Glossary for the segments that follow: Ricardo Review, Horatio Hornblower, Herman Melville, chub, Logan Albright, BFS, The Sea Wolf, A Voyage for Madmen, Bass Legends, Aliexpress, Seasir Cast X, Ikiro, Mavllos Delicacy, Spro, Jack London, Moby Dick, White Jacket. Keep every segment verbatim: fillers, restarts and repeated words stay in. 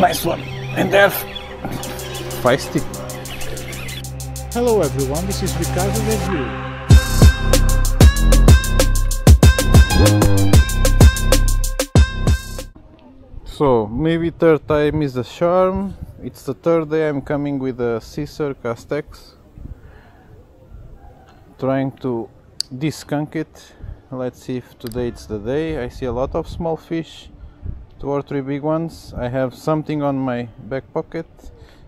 Nice one. And there. Feisty. Hello everyone, this is Ricardo Review. So, maybe third time is a charm. It's the third day I'm coming with a Seasir Cast X, trying to de-skunk it. Let's see if today it's the day. I see a lot of small fish, two or three big ones. I have something on my back pocket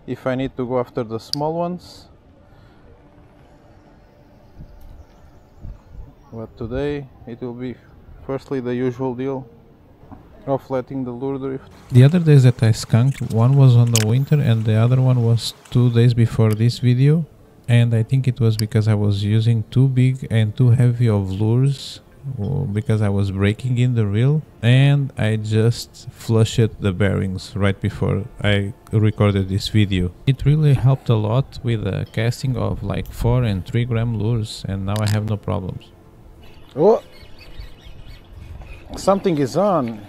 if I need to go after the small ones. But today it will be firstly the usual deal of letting the lure drift. The other days that I skunked, one was on the winter and the other one was two days before this video, and I think it was because I was using too big and too heavy of lures because I was breaking in the reel and I just flushed the bearings right before I recorded this video. It really helped a lot with a casting of like four and three gram lures, and now I have no problems. Oh! Something is on!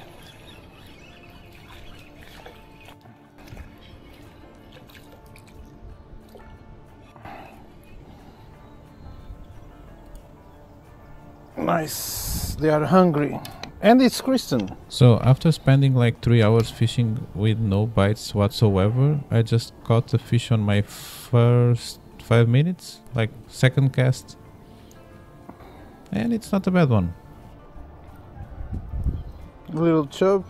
Nice, they are hungry. And it's Christian. So after spending like three hours fishing with no bites whatsoever, I just caught the fish on my first five minutes, like second cast. And it's not a bad one. Little chub.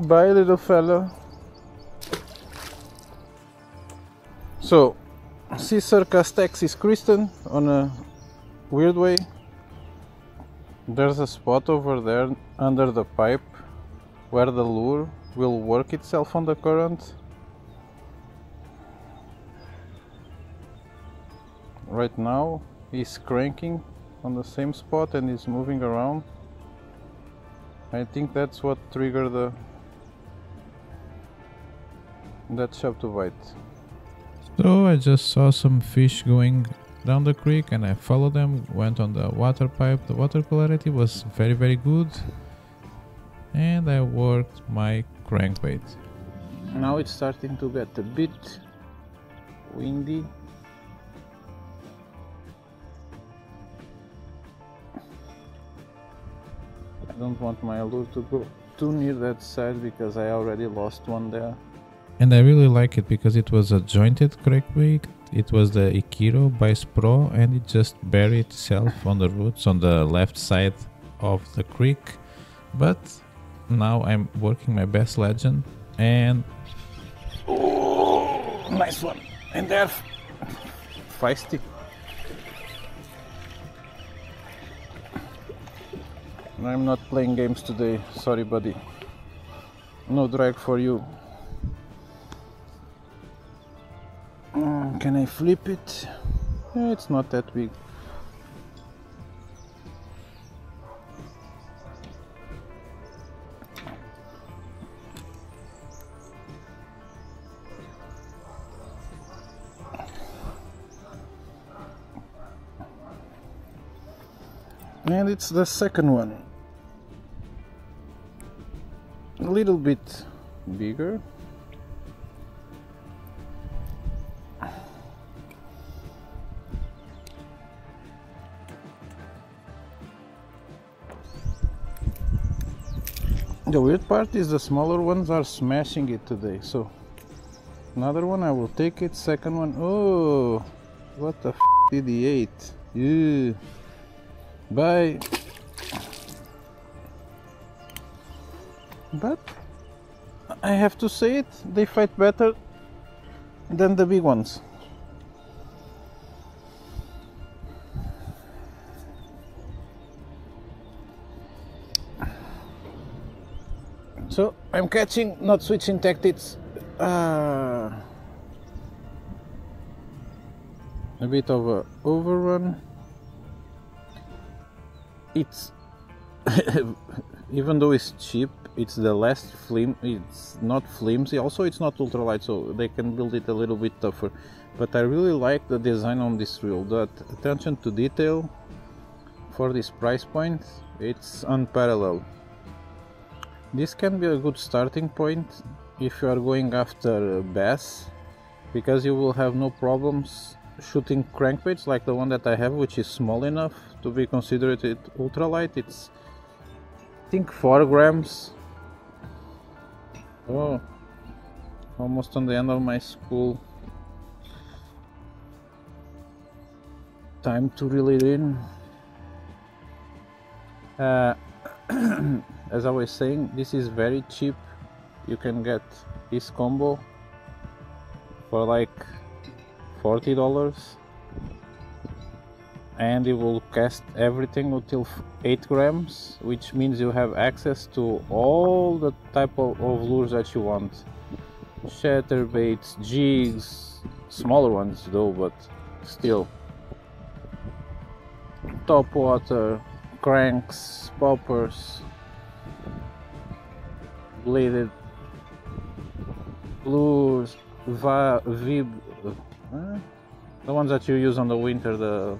Bye, little fella. So, Seasir Cast X is Christian on a weird way. There's a spot over there under the pipe where the lure will work itself on the current. Right now he's cranking on the same spot and he's moving around. I think that's what triggered the that chub to bite. So I just saw some fish going down the creek and I followed them, went on the water pipe. The water clarity was very very good and I worked my crankbait. Now it's starting to get a bit windy. I don't want my lure to go too near that side because I already lost one there. And I really like it because it was a jointed crankbait. It was the Ikiro by Spro and it just buried itself on the roots on the left side of the creek. But now I'm working my Bass Legend and... Oh, nice one! And there! Feisty! I'm not playing games today, sorry buddy. No drag for you. Can I flip it? It's not that big. And it's the second one. A little bit bigger. The weird part is the smaller ones are smashing it today, so another one I will take it, second one, oh, what the f*** did he ate? Ew. Bye! But, I have to say it, they fight better than the big ones. So, I'm catching, not switching tactics. Uh, a bit of an overrun. It's... even though it's cheap, it's the last flim. It's not flimsy, also it's not ultralight, so they can build it a little bit tougher. But I really like the design on this reel, that attention to detail, for this price point, it's unparalleled. This can be a good starting point if you are going after bass, because you will have no problems shooting crankbaits like the one that I have, which is small enough to be considered it ultralight. It's, I think, four grams. Oh, almost on the end of my spool. Time to reel it in. Uh, as I was saying, this is very cheap. You can get this combo for like forty dollars, and it will cast everything until eight grams, which means you have access to all the type of, of lures that you want. Chatterbaits, jigs, smaller ones though, but still. Top water, cranks, poppers, bladed lures, va vib, uh, the ones that you use on the winter, the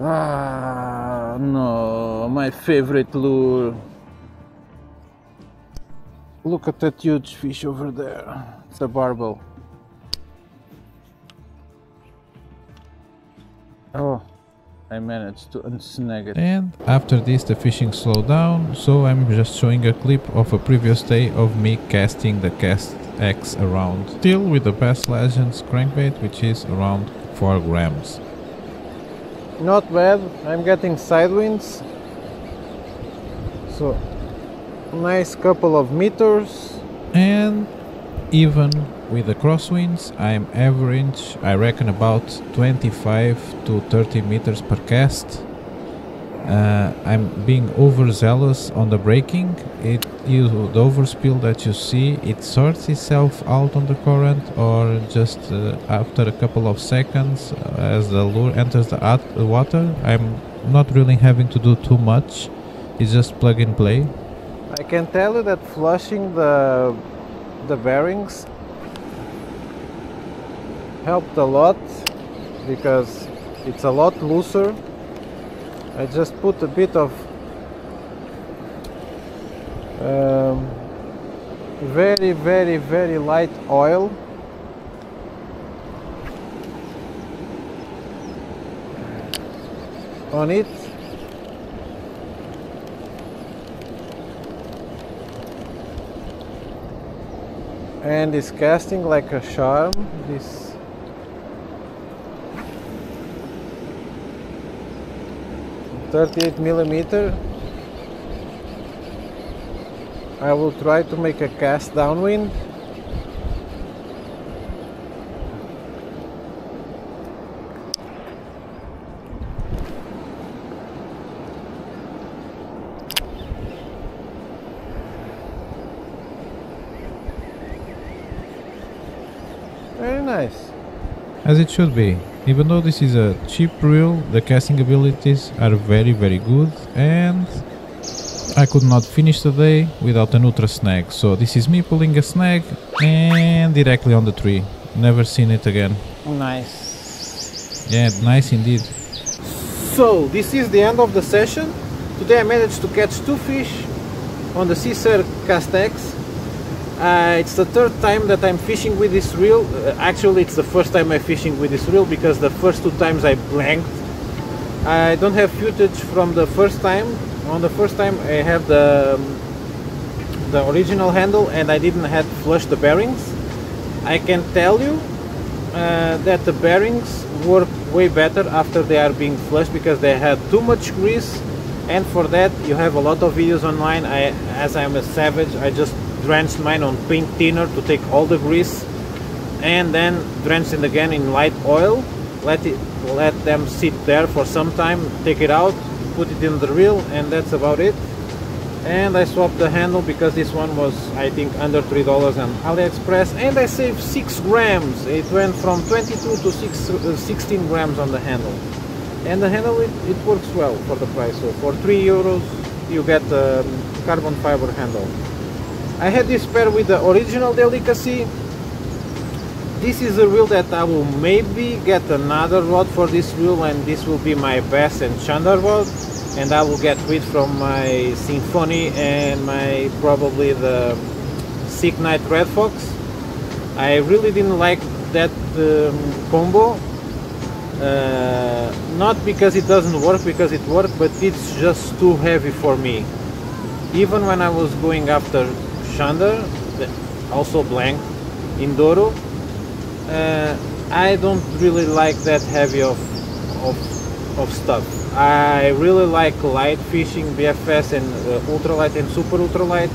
ah no, my favorite lure. Look at that huge fish over there. It's a barbel. Oh, I managed to unsnag it. And after this the fishing slowed down, so I'm just showing a clip of a previous day of me casting the Cast X around. Still with the Bass Legends crankbait, which is around four grams. Not bad, I'm getting sidewinds. So, nice couple of meters. And even with the crosswinds, I'm average, I reckon, about twenty-five to thirty meters per cast. Uh, I'm being overzealous on the braking. It, you, the overspill that you see, it sorts itself out on the current, or just uh, after a couple of seconds, as the lure enters the water. I'm not really having to do too much. It's just plug and play. I can tell you that flushing the the bearings helped a lot, because it's a lot looser. I just put a bit of um, very very very light oil, on it, and it's casting like a charm. This thirty-eight millimeter. I will try to make a cast downwind. Very nice. As it should be. Even though this is a cheap reel, the casting abilities are very very good, and I could not finish the day without an ultra snag. So this is me pulling a snag and directly on the tree. Never seen it again. Nice. Yeah, nice indeed. So this is the end of the session. Today I managed to catch two fish on the Seasir Cast X. Uh, it's the third time that I'm fishing with this reel. Uh, actually, it's the first time I'm fishing with this reel, because the first two times I blanked. I don't have footage from the first time. On the first time I have the um, the original handle, and I didn't have flushed the bearings. I can tell you uh, that the bearings work way better after they are being flushed, because they had too much grease, and for that you have a lot of videos online. I, as I'm a savage, I just drenched mine on paint thinner to take all the grease, and then drenched it again in light oil, let it let them sit there for some time, take it out, put it in the reel, and that's about it. And I swapped the handle, because this one was, I think, under three dollars on AliExpress, and I saved six grams. It went from twenty-two to sixteen grams on the handle, and the handle it, it works well for the price. So for three euros you get a carbon fiber handle. I had this pair with the original Delicacy, this is a reel that I will maybe get another rod for this reel, and this will be my bass and chanda rod, and I will get rid from my Symphony and my probably the Sick Night Red Fox. I really didn't like that um, combo, uh, not because it doesn't work, because it worked, but it's just too heavy for me. Even when I was going after Chander, also blank Indoro, uh, I don't really like that heavy of, of, of stuff. I really like light fishing, B F S and uh, ultralight and super ultralight.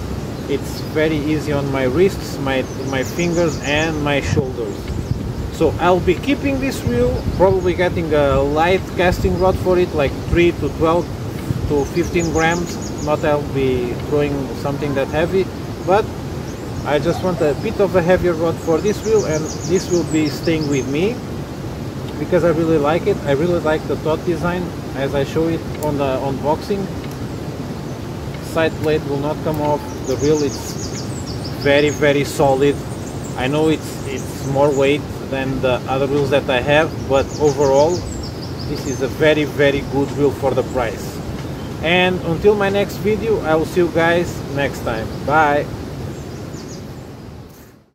It's very easy on my wrists, my, my fingers and my shoulders. So I'll be keeping this reel, probably getting a light casting rod for it, like three to twelve to fifteen grams. Not I'll be throwing something that heavy, but I just want a bit of a heavier rod for this reel, and this will be staying with me because I really like it. I really like the dot design as I show it on the unboxing. Side plate will not come off. The reel is very very solid. I know it's it's more weight than the other reels that I have, but overall this is a very very good reel for the price. And until my next video, I will see you guys next time. Bye.